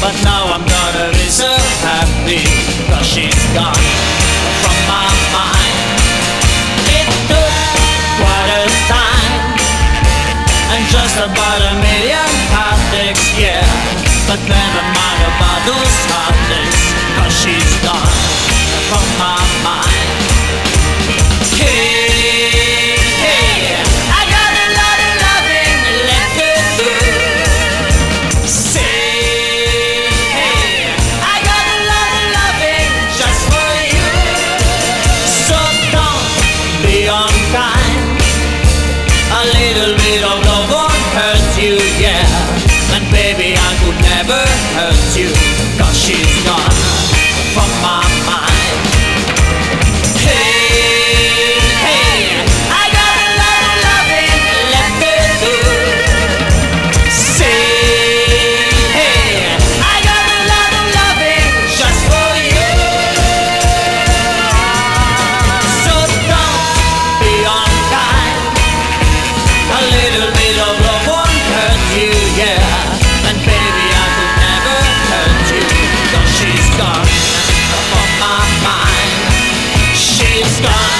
But now I'm gonna be so happy, 'cause she's gone from my mind. It took quite a time, and just about a million heartaches, yeah. But never mind about those heartaches, 'cause she's gone from my mind. Stop.